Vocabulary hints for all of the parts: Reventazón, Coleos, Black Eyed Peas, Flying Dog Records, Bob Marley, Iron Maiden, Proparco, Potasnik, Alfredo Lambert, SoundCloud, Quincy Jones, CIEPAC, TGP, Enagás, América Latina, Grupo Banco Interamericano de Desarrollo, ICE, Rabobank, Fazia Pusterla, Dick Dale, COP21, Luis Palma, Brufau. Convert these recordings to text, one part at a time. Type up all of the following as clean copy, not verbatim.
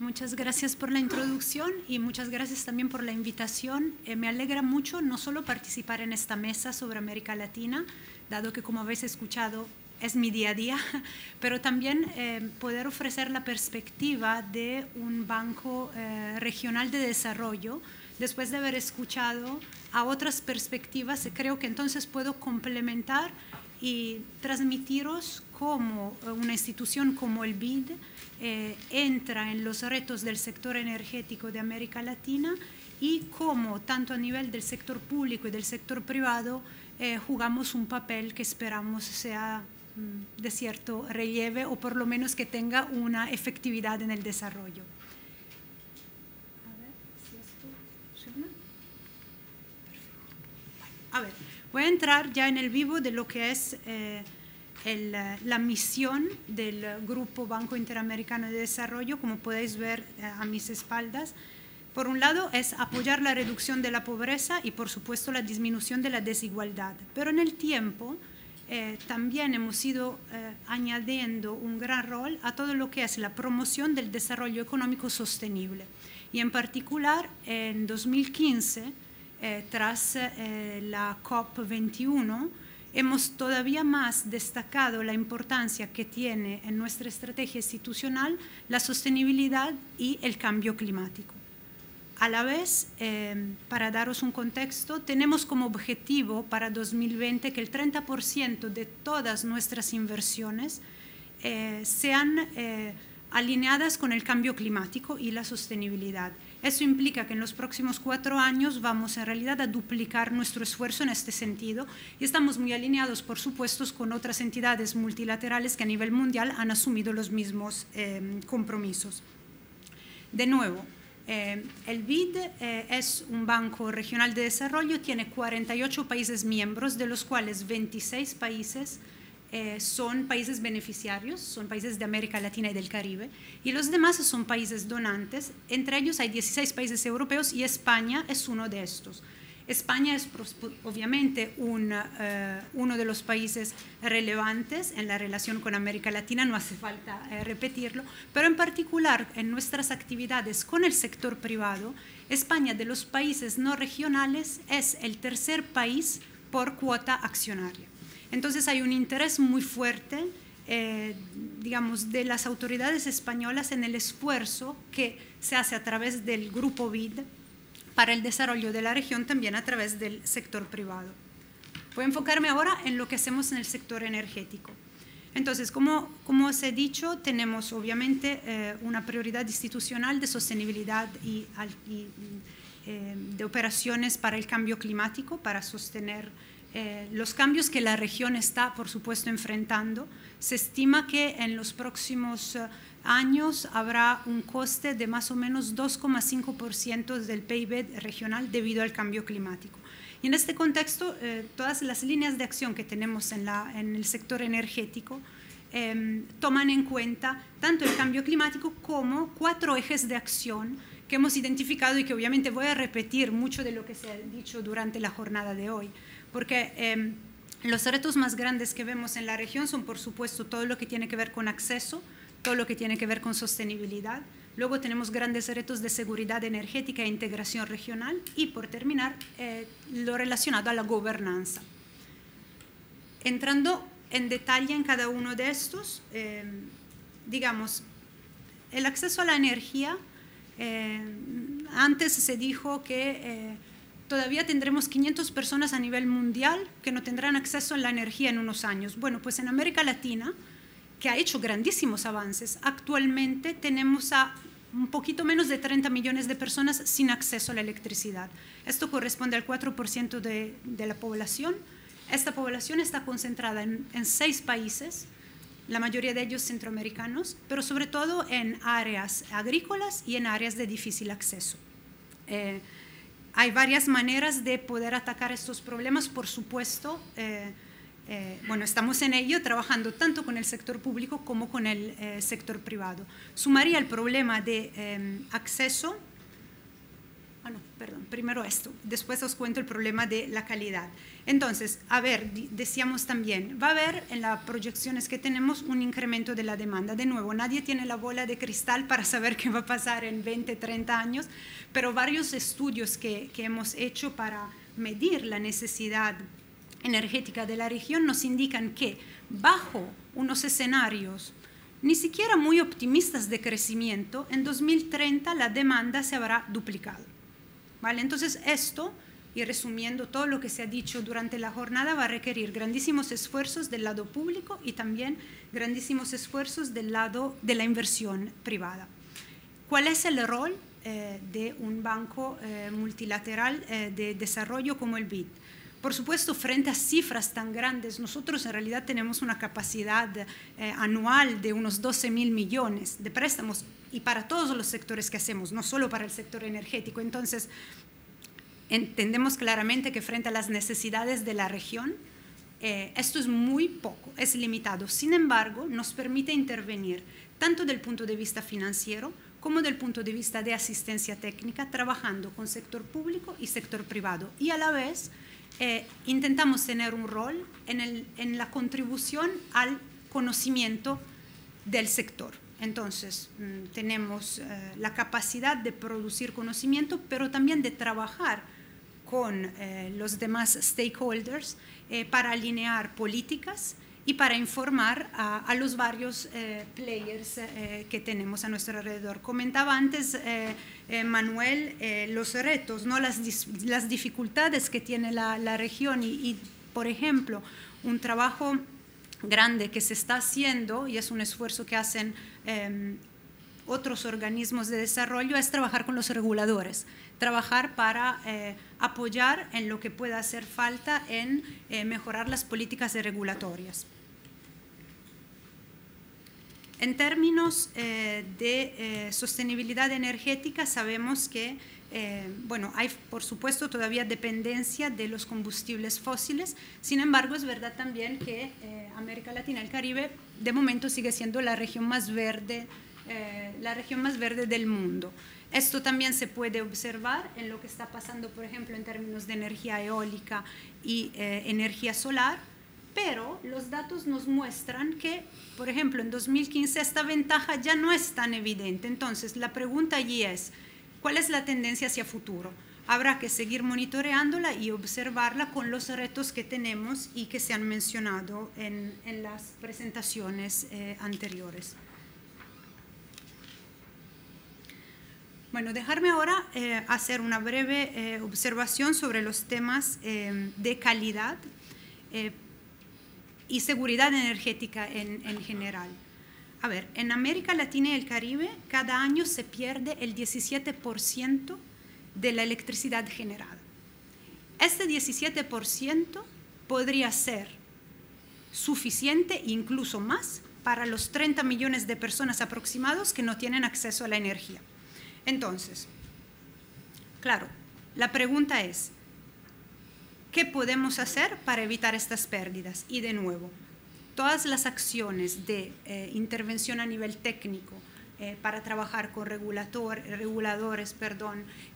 Muchas gracias por la introducción y muchas gracias también por la invitación. Me alegra mucho no solo participar en esta mesa sobre América Latina, dado que, como habéis escuchado, es mi día a día, pero también poder ofrecer la perspectiva de un banco regional de desarrollo. Después de haber escuchado a otras perspectivas, creo que entonces puedo complementar y transmitiros cómo una institución como el BID entra en los retos del sector energético de América Latina y cómo, tanto a nivel del sector público y del sector privado, jugamos un papel que esperamos sea de cierto relieve o por lo menos que tenga una efectividad en el desarrollo. A ver, voy a entrar ya en el vivo de lo que es la misión del Grupo Banco Interamericano de Desarrollo, como podéis ver a mis espaldas. Por un lado es apoyar la reducción de la pobreza y por supuesto la disminución de la desigualdad, pero en el tiempo también hemos ido añadiendo un gran rol a todo lo que es la promoción del desarrollo económico sostenible. Y en particular, en 2015, tras la COP21, hemos todavía más destacado la importancia que tiene en nuestra estrategia institucional la sostenibilidad y el cambio climático. A la vez, para daros un contexto, tenemos como objetivo para 2020 que el 30% de todas nuestras inversiones sean alineadas con el cambio climático y la sostenibilidad. Eso implica que en los próximos 4 años vamos en realidad a duplicar nuestro esfuerzo en este sentido y estamos muy alineados, por supuesto, con otras entidades multilaterales que a nivel mundial han asumido los mismos compromisos. De nuevo, el BID es un banco regional de desarrollo, tiene 48 países miembros, de los cuales 26 países son países beneficiarios, son países de América Latina y del Caribe, y los demás son países donantes. Entre ellos hay 16 países europeos y España es uno de estos. España es obviamente uno de los países relevantes en la relación con América Latina, no hace falta repetirlo, pero en particular en nuestras actividades con el sector privado, España de los países no regionales es el tercer país por cuota accionaria. Entonces hay un interés muy fuerte, digamos, de las autoridades españolas en el esfuerzo que se hace a través del Grupo BID para el desarrollo de la región, también a través del sector privado. Voy a enfocarme ahora en lo que hacemos en el sector energético. Entonces, como os he dicho, tenemos obviamente una prioridad institucional de sostenibilidad y de operaciones para el cambio climático, para sostener los cambios que la región está, por supuesto, enfrentando. Se estima que en los próximos años habrá un coste de más o menos 2,5% del PIB regional debido al cambio climático. Y en este contexto, todas las líneas de acción que tenemos en el sector energético toman en cuenta tanto el cambio climático como 4 ejes de acción que hemos identificado y que obviamente voy a repetir mucho de lo que se ha dicho durante la jornada de hoy, porque los retos más grandes que vemos en la región son, por supuesto, todo lo que tiene que ver con acceso, todo lo que tiene que ver con sostenibilidad. Luego tenemos grandes retos de seguridad energética e integración regional y, por terminar, lo relacionado a la gobernanza. Entrando en detalle en cada uno de estos, digamos, el acceso a la energía, antes se dijo que todavía tendremos 500 personas a nivel mundial que no tendrán acceso a la energía en unos años. Bueno, pues en América Latina, que ha hecho grandísimos avances, actualmente tenemos a un poquito menos de 30 millones de personas sin acceso a la electricidad. Esto corresponde al 4% de la población. Esta población está concentrada en 6 países, la mayoría de ellos centroamericanos, pero sobre todo en áreas agrícolas y en áreas de difícil acceso. Hay varias maneras de poder atacar estos problemas, por supuesto. Bueno, estamos en ello, trabajando tanto con el sector público como con el sector privado. Sumaría el problema de acceso, Primero esto, después os cuento el problema de la calidad. Entonces, a ver, decíamos también, va a haber en las proyecciones que tenemos un incremento de la demanda. De nuevo, nadie tiene la bola de cristal para saber qué va a pasar en 20, 30 años, pero varios estudios que hemos hecho para medir la necesidad energética de la región nos indican que bajo unos escenarios ni siquiera muy optimistas de crecimiento, en 2030 la demanda se habrá duplicado. ¿Vale? Entonces esto, y resumiendo todo lo que se ha dicho durante la jornada, va a requerir grandísimos esfuerzos del lado público y también grandísimos esfuerzos del lado de la inversión privada. ¿Cuál es el rol de un banco multilateral de desarrollo como el BID? Por supuesto, frente a cifras tan grandes, nosotros en realidad tenemos una capacidad anual de unos 12.000 millones de préstamos y para todos los sectores que hacemos, no solo para el sector energético. Entonces, entendemos claramente que frente a las necesidades de la región, esto es muy poco, es limitado. Sin embargo, nos permite intervenir tanto del punto de vista financiero como del punto de vista de asistencia técnica, trabajando con sector público y sector privado y a la vez intentamos tener un rol en la contribución al conocimiento del sector. Entonces, tenemos la capacidad de producir conocimiento, pero también de trabajar con los demás stakeholders para alinear políticas y para informar a los varios players que tenemos a nuestro alrededor. Comentaba antes Manuel los retos, ¿no? las dificultades que tiene la región y, por ejemplo, un trabajo grande que se está haciendo y es un esfuerzo que hacen otros organismos de desarrollo es trabajar con los reguladores, trabajar para apoyar en lo que pueda hacer falta en mejorar las políticas regulatorias. En términos de sostenibilidad energética sabemos que bueno, hay por supuesto todavía dependencia de los combustibles fósiles, sin embargo es verdad también que América Latina y el Caribe de momento sigue siendo la región más verde del mundo. Esto también se puede observar en lo que está pasando, por ejemplo, en términos de energía eólica y energía solar, pero los datos nos muestran que, por ejemplo, en 2015 esta ventaja ya no es tan evidente. Entonces, la pregunta allí es, ¿cuál es la tendencia hacia futuro? Habrá que seguir monitoreándola y observarla con los retos que tenemos y que se han mencionado en las presentaciones anteriores. Bueno, dejarme ahora hacer una breve observación sobre los temas de calidad y seguridad energética en general. A ver, en América Latina y el Caribe cada año se pierde el 17% de la electricidad generada. Este 17% podría ser suficiente, incluso más, para los 30 millones de personas aproximados que no tienen acceso a la energía. Entonces, claro, la pregunta es, ¿qué podemos hacer para evitar estas pérdidas? Y de nuevo, todas las acciones de intervención a nivel técnico para trabajar con reguladores,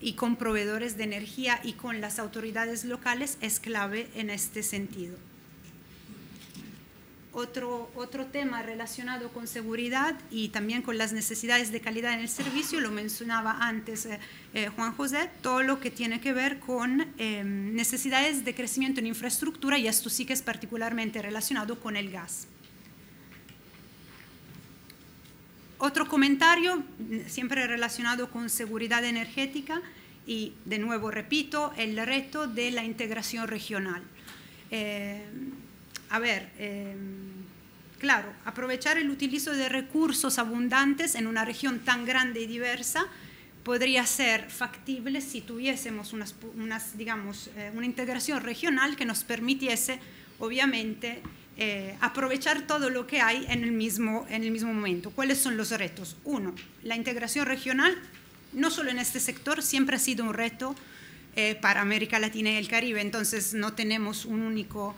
y con proveedores de energía y con las autoridades locales es clave en este sentido. Otro tema relacionado con seguridad y también con las necesidades de calidad en el servicio, lo mencionaba antes Juan José, todo lo que tiene que ver con necesidades de crecimiento en infraestructura, y esto sí que es particularmente relacionado con el gas. Otro comentario, siempre relacionado con seguridad energética, y de nuevo repito, el reto de la integración regional. A ver, claro, aprovechar el utilizo de recursos abundantes en una región tan grande y diversa podría ser factible si tuviésemos una integración regional que nos permitiese, obviamente, aprovechar todo lo que hay en el mismo momento. ¿Cuáles son los retos? Uno, la integración regional, no solo en este sector, siempre ha sido un reto para América Latina y el Caribe, entonces no tenemos una única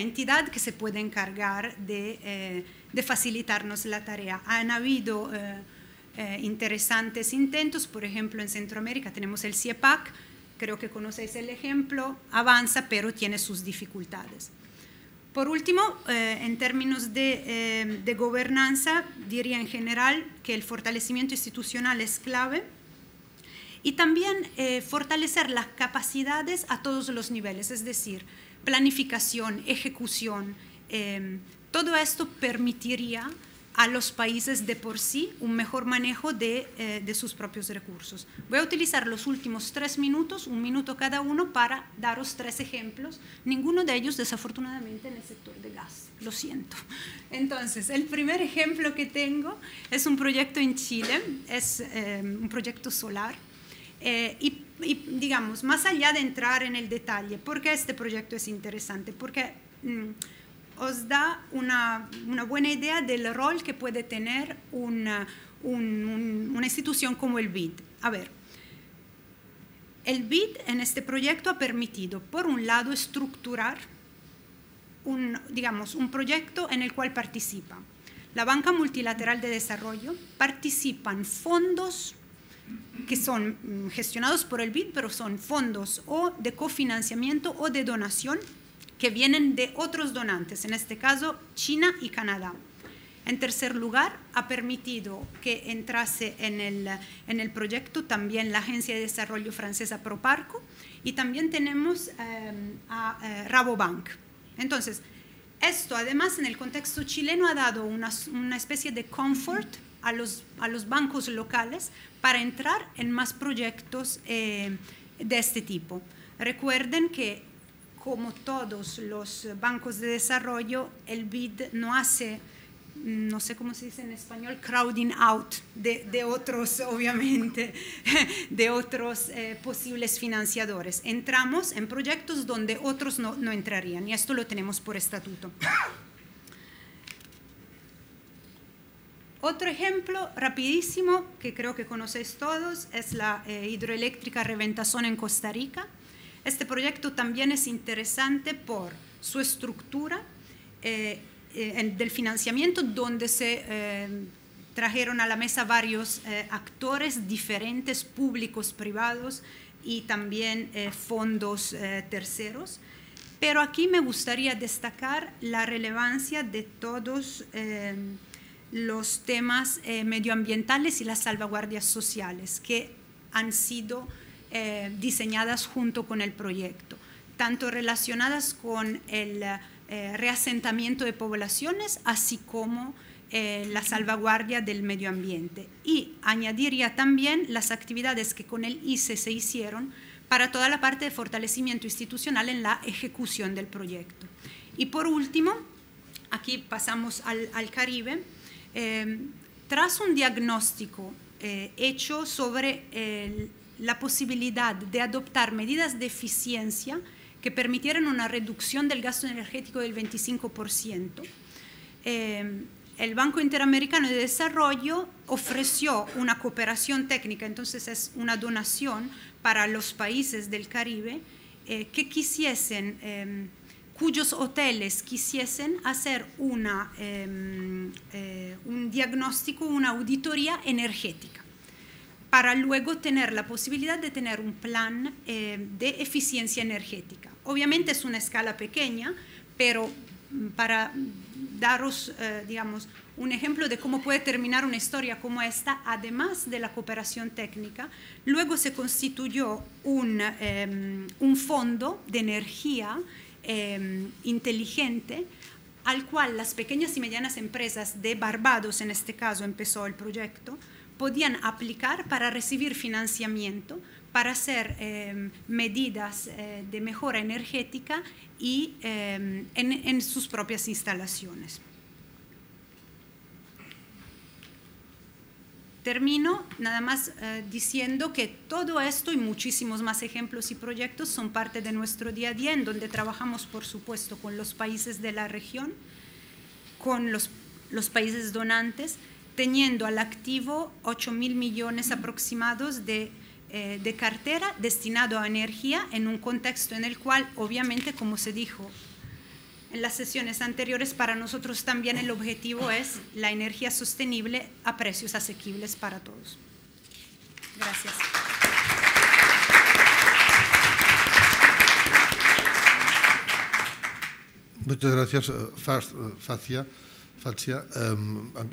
entidad que se puede encargar de facilitarnos la tarea. Han habido interesantes intentos. Por ejemplo, en Centroamérica tenemos el CIEPAC, creo que conocéis el ejemplo, avanza pero tiene sus dificultades. Por último, en términos de gobernanza, diría en general que el fortalecimiento institucional es clave y también fortalecer las capacidades a todos los niveles, es decir, planificación, ejecución, todo esto permitiría a los países de por sí un mejor manejo de sus propios recursos. Voy a utilizar los últimos 3 minutos, 1 minuto cada uno, para daros 3 ejemplos, ninguno de ellos desafortunadamente en el sector de gas, lo siento. Entonces, el primer ejemplo que tengo es un proyecto en Chile, es un proyecto solar, y digamos, más allá de entrar en el detalle, ¿por qué este proyecto es interesante? Porque os da una buena idea del rol que puede tener una institución como el BID. A ver, el BID en este proyecto ha permitido, por un lado, estructurar un proyecto en el cual participa la Banca Multilateral de Desarrollo, participan fondos que son gestionados por el BID, pero son fondos o de cofinanciamiento o de donación, que vienen de otros donantes, en este caso China y Canadá. En tercer lugar, ha permitido que entrase en el proyecto también la Agencia de Desarrollo francesa Proparco y también tenemos a Rabobank. Entonces, esto además en el contexto chileno ha dado una especie de confort a los bancos locales para entrar en más proyectos de este tipo. Recuerden que, como todos los bancos de desarrollo, el BID no hace, no sé cómo se dice en español, crowding out de otros, obviamente, de otros posibles financiadores. Entramos en proyectos donde otros no entrarían, y esto lo tenemos por estatuto. Otro ejemplo rapidísimo, que creo que conocéis todos, es la hidroeléctrica Reventazón en Costa Rica. Este proyecto también es interesante por su estructura del financiamiento, donde se trajeron a la mesa varios actores diferentes, públicos, privados y también fondos terceros. Pero aquí me gustaría destacar la relevancia de todos los temas medioambientales y las salvaguardias sociales que han sido diseñadas junto con el proyecto, tanto relacionadas con el reasentamiento de poblaciones, así como la salvaguardia del medio ambiente. Y añadiría también las actividades que con el ICE se hicieron para toda la parte de fortalecimiento institucional en la ejecución del proyecto. Y por último, aquí pasamos al Caribe, tras un diagnóstico hecho sobre la posibilidad de adoptar medidas de eficiencia que permitieran una reducción del gasto energético del 25%. El Banco Interamericano de Desarrollo ofreció una cooperación técnica, entonces es una donación para los países del Caribe que quisiesen, cuyos hoteles quisiesen hacer un diagnóstico, una auditoría energética, para luego tener la posibilidad de tener un plan de eficiencia energética. Obviamente es una escala pequeña, pero para daros, digamos, un ejemplo de cómo puede terminar una historia como esta, además de la cooperación técnica, luego se constituyó un fondo de energía inteligente, al cual las pequeñas y medianas empresas de Barbados, en este caso empezó el proyecto, podían aplicar para recibir financiamiento, para hacer medidas de mejora energética y en sus propias instalaciones. Termino nada más diciendo que todo esto y muchísimos más ejemplos y proyectos son parte de nuestro día a día, en donde trabajamos, por supuesto, con los países de la región, con los países donantes, teniendo al activo 8.000 millones aproximados de cartera destinado a energía, en un contexto en el cual, obviamente, como se dijo en las sesiones anteriores, para nosotros también el objetivo es la energía sostenible a precios asequibles para todos. Gracias. Muchas gracias, Fazia.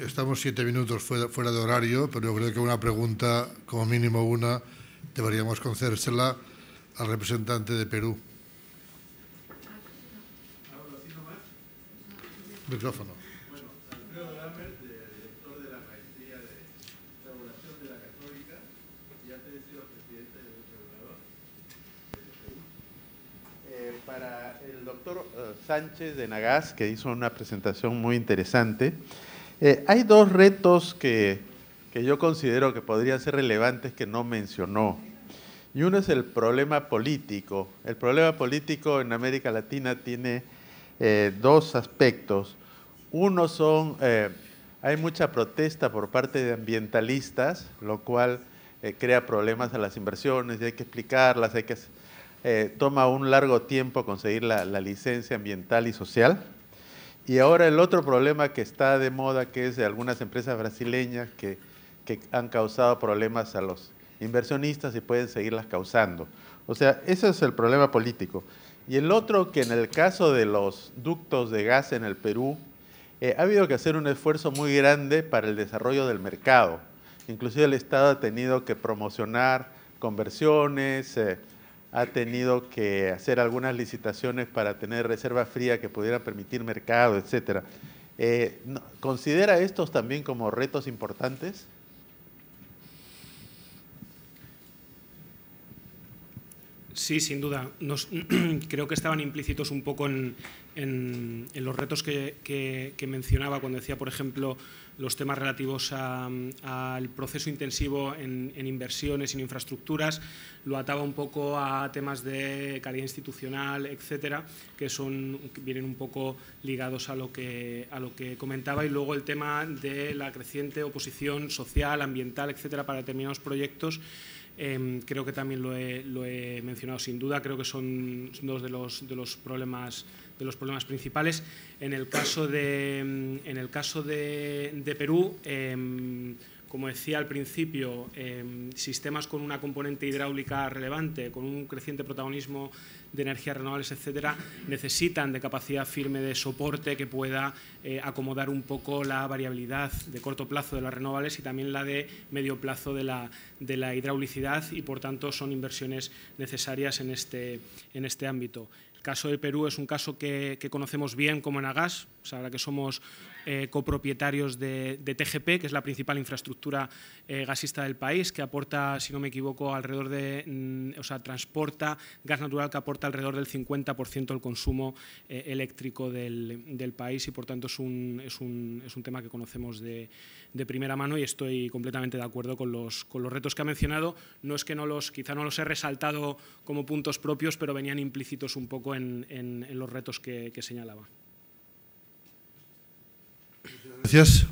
Estamos 7 minutos fuera de horario, pero yo creo que una pregunta, como mínimo una, deberíamos concedérsela al representante de Perú. Micrófono. Bueno, Alfredo Lambert, director de la maestría de regulación de la Católica, y antes he sido presidente de un regulador de Perú. Para el doctor Sánchez de Enagás, que hizo una presentación muy interesante, hay dos retos que yo considero que podrían ser relevantes que no mencionó. Y uno es el problema político. El problema político en América Latina tiene dos aspectos. Uno son, hay mucha protesta por parte de ambientalistas, lo cual crea problemas a las inversiones, y hay que explicarlas, hay que, toma un largo tiempo conseguir la licencia ambiental y social. Y ahora el otro problema que está de moda, que es de algunas empresas brasileñas que han causado problemas a los inversionistas y pueden seguirlas causando. O sea, ese es el problema político. Y el otro, que en el caso de los ductos de gas en el Perú, ha habido que hacer un esfuerzo muy grande para el desarrollo del mercado. Inclusive el Estado ha tenido que promocionar conversiones, ha tenido que hacer algunas licitaciones para tener reserva fría que pudiera permitir mercado, etc. ¿Considera estos también como retos importantes? Sí, sin duda. Creo que estaban implícitos un poco en los retos que mencionaba cuando decía, por ejemplo, los temas relativos al proceso intensivo en inversiones, en infraestructuras. Lo ataba un poco a temas de calidad institucional, etcétera, que vienen un poco ligados a lo que comentaba. Y luego el tema de la creciente oposición social, ambiental, etcétera, para determinados proyectos. Creo que también lo he mencionado sin duda. Creo que son dos de los problemas principales. En el caso de Perú, como decía al principio, sistemas con una componente hidráulica relevante, con un creciente protagonismo de energías renovables, etcétera, necesitan de capacidad firme de soporte que pueda acomodar un poco la variabilidad de corto plazo de las renovables y también la de medio plazo de la hidraulicidad, y por tanto son inversiones necesarias en este ámbito. El caso de Perú es un caso que conocemos bien como Enagás, o sea, ahora que somos copropietarios de TGP, que es la principal infraestructura gasista del país, que aporta, si no me equivoco, alrededor de… o sea, transporta gas natural que aporta alrededor del 50% del consumo eléctrico del país, y por tanto es un tema que conocemos de primera mano, y estoy completamente de acuerdo con los retos que ha mencionado. No es que quizá no los he resaltado como puntos propios, pero venían implícitos un poco en los retos que señalaba. Gracias.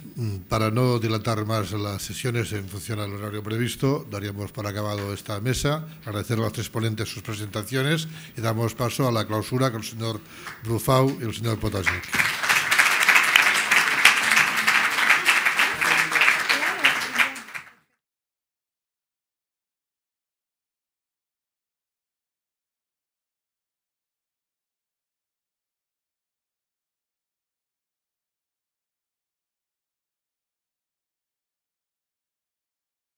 Para no dilatar más las sesiones en función al horario previsto, daríamos por acabado esta mesa. Agradecer a los tres ponentes sus presentaciones y damos paso a la clausura con el señor Brufau y el señor Potasnik.